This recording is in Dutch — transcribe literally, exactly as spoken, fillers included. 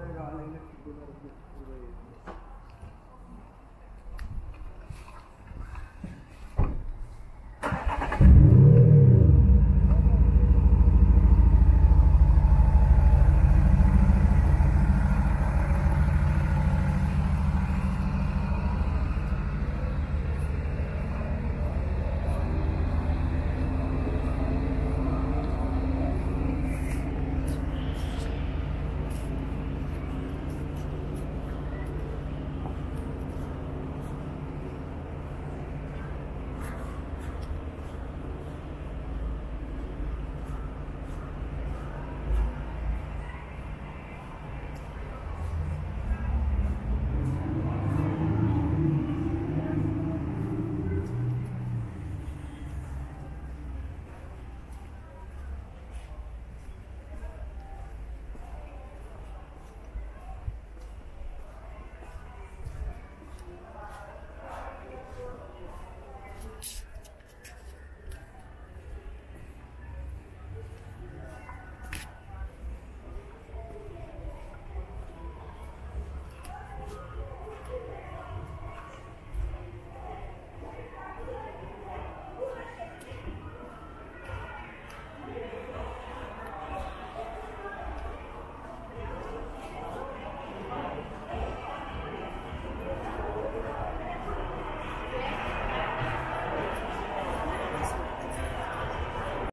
Gracias.